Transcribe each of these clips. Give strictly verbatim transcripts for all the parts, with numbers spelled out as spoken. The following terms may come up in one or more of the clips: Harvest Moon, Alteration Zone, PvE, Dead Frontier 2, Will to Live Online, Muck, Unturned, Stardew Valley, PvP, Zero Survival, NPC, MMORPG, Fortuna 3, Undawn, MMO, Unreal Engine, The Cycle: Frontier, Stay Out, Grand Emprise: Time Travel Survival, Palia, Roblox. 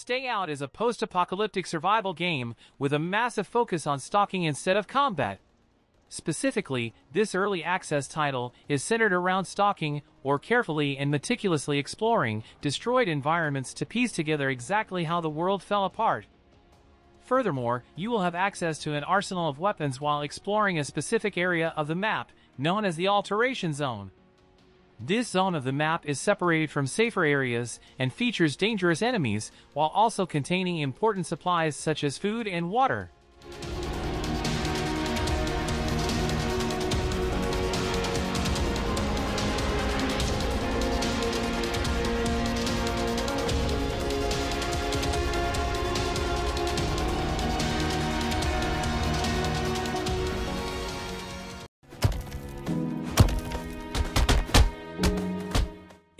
Stay Out is a post-apocalyptic survival game with a massive focus on stalking instead of combat. Specifically, this early access title is centered around stalking, or carefully and meticulously exploring, destroyed environments to piece together exactly how the world fell apart. Furthermore, you will have access to an arsenal of weapons while exploring a specific area of the map, known as the Alteration Zone. This zone of the map is separated from safer areas and features dangerous enemies, while also containing important supplies such as food and water.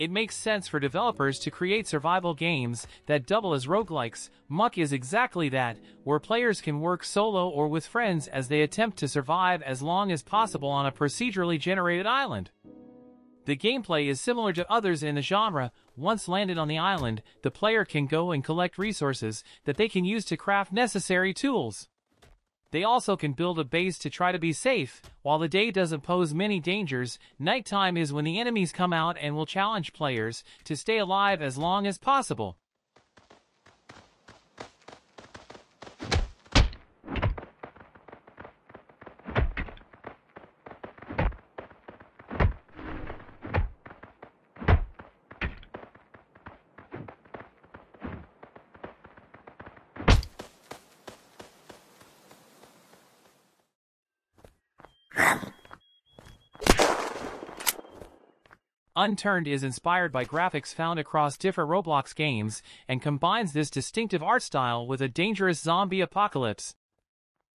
It makes sense for developers to create survival games that double as roguelikes. Muck is exactly that, where players can work solo or with friends as they attempt to survive as long as possible on a procedurally generated island. The gameplay is similar to others in the genre. Once landed on the island, the player can go and collect resources that they can use to craft necessary tools. They also can build a base to try to be safe. While the day doesn't pose many dangers, nighttime is when the enemies come out and will challenge players to stay alive as long as possible. Unturned is inspired by graphics found across different Roblox games and combines this distinctive art style with a dangerous zombie apocalypse.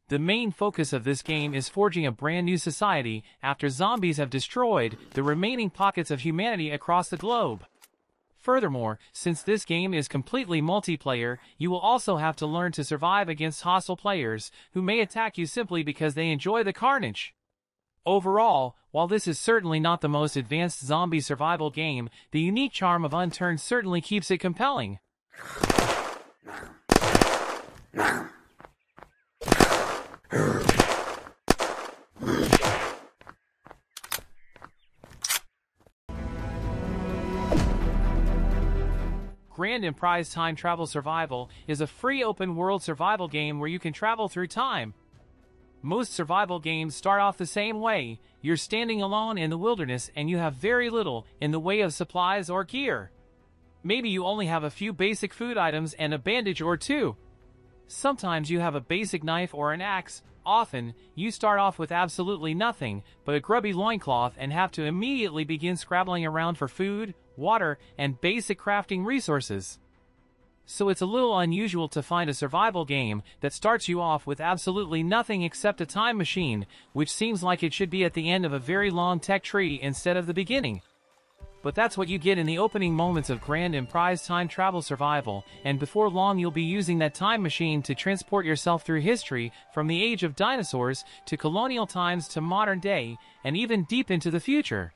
The main focus of this game is forging a brand new society after zombies have destroyed the remaining pockets of humanity across the globe. Furthermore, since this game is completely multiplayer, you will also have to learn to survive against hostile players who may attack you simply because they enjoy the carnage. Overall, while this is certainly not the most advanced zombie survival game, the unique charm of Unturned certainly keeps it compelling. Grand Emprise Time Travel Survival is a free open-world survival game where you can travel through time. Most survival games start off the same way. You're standing alone in the wilderness and you have very little in the way of supplies or gear. Maybe you only have a few basic food items and a bandage or two. Sometimes you have a basic knife or an axe. Often, you start off with absolutely nothing but a grubby loincloth and have to immediately begin scrabbling around for food, water, and basic crafting resources. So it's a little unusual to find a survival game that starts you off with absolutely nothing except a time machine, which seems like it should be at the end of a very long tech tree instead of the beginning. But that's what you get in the opening moments of Grand Emprise Time Travel Survival, and before long you'll be using that time machine to transport yourself through history, from the age of dinosaurs to colonial times to modern day, and even deep into the future.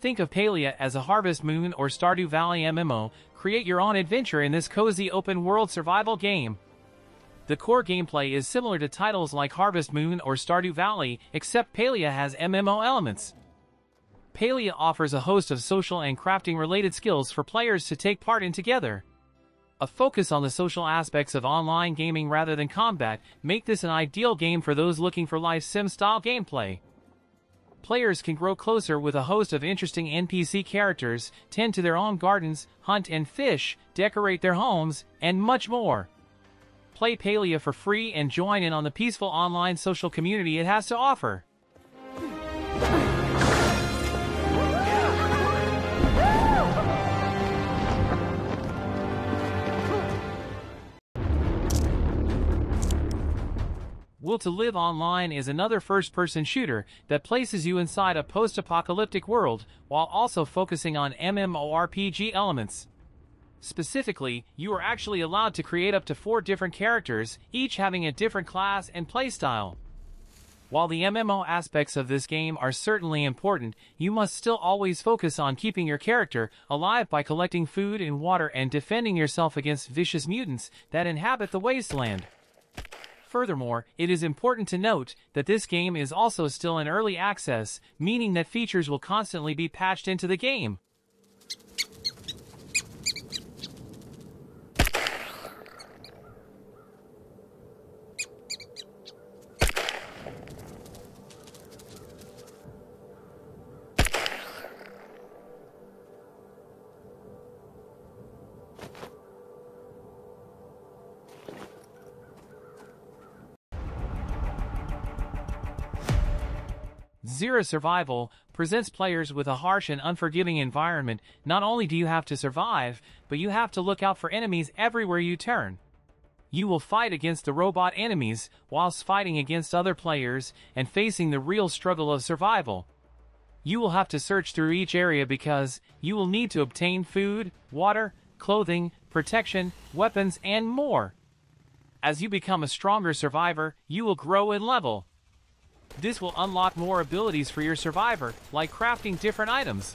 Think of Palia as a Harvest Moon or Stardew Valley M M O. Create your own adventure in this cozy open-world survival game. The core gameplay is similar to titles like Harvest Moon or Stardew Valley, except Palia has M M O elements. Palia offers a host of social and crafting-related skills for players to take part in together. A focus on the social aspects of online gaming rather than combat make this an ideal game for those looking for life sim-style gameplay. Players can grow closer with a host of interesting N P C characters, tend to their own gardens, hunt and fish, decorate their homes, and much more. Play Palia for free and join in on the peaceful online social community it has to offer. Will to Live Online is another first-person shooter that places you inside a post-apocalyptic world while also focusing on M M O R P G elements. Specifically, you are actually allowed to create up to four different characters, each having a different class and playstyle. While the M M O aspects of this game are certainly important, you must still always focus on keeping your character alive by collecting food and water and defending yourself against vicious mutants that inhabit the wasteland. Furthermore, it is important to note that this game is also still in early access, meaning that features will constantly be patched into the game. Zero Survival presents players with a harsh and unforgiving environment. Not only do you have to survive, but you have to look out for enemies everywhere you turn. You will fight against the robot enemies, whilst fighting against other players, and facing the real struggle of survival. You will have to search through each area because you will need to obtain food, water, clothing, protection, weapons, and more. As you become a stronger survivor, you will grow in level. This will unlock more abilities for your survivor, like crafting different items.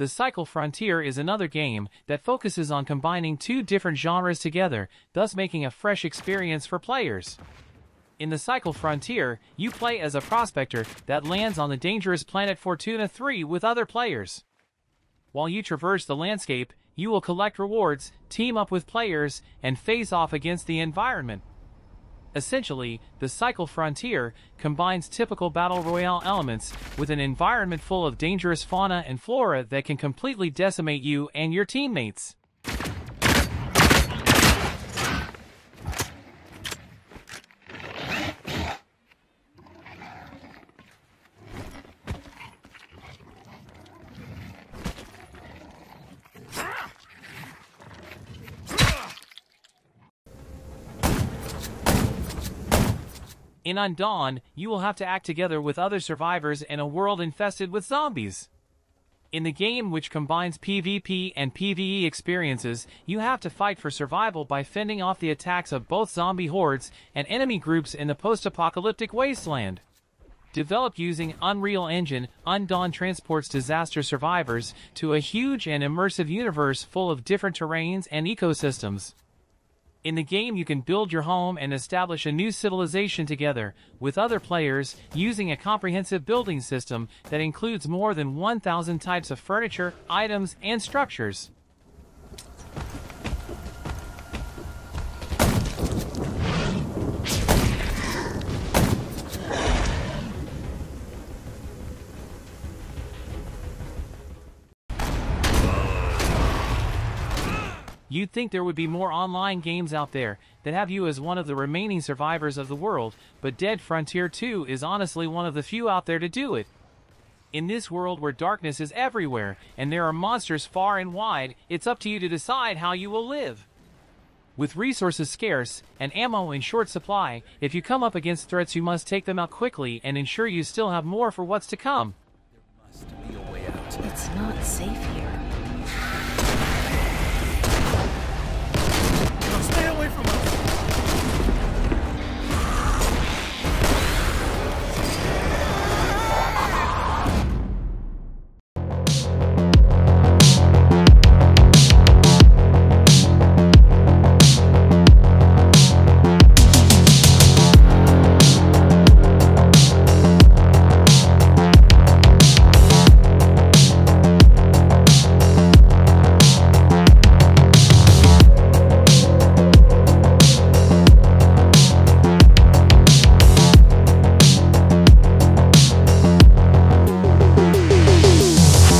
The Cycle Frontier is another game that focuses on combining two different genres together, thus making a fresh experience for players. In The Cycle Frontier, you play as a prospector that lands on the dangerous planet Fortuna three with other players. While you traverse the landscape, you will collect rewards, team up with players, and face off against the environment. Essentially, The Cycle Frontier combines typical battle royale elements with an environment full of dangerous fauna and flora that can completely decimate you and your teammates. In Undawn, you will have to act together with other survivors in a world infested with zombies. In the game, which combines PvP and PvE experiences, you have to fight for survival by fending off the attacks of both zombie hordes and enemy groups in the post-apocalyptic wasteland. Developed using Unreal Engine, Undawn transports disaster survivors to a huge and immersive universe full of different terrains and ecosystems. In the game, you can build your home and establish a new civilization together with other players using a comprehensive building system that includes more than one thousand types of furniture, items, and structures. You'd think there would be more online games out there that have you as one of the remaining survivors of the world, but Dead Frontier two is honestly one of the few out there to do it. In this world where darkness is everywhere, and there are monsters far and wide, it's up to you to decide how you will live. With resources scarce, and ammo in short supply, if you come up against threats you must take them out quickly and ensure you still have more for what's to come. There must be a way out. It's not safe here. Stay away from us!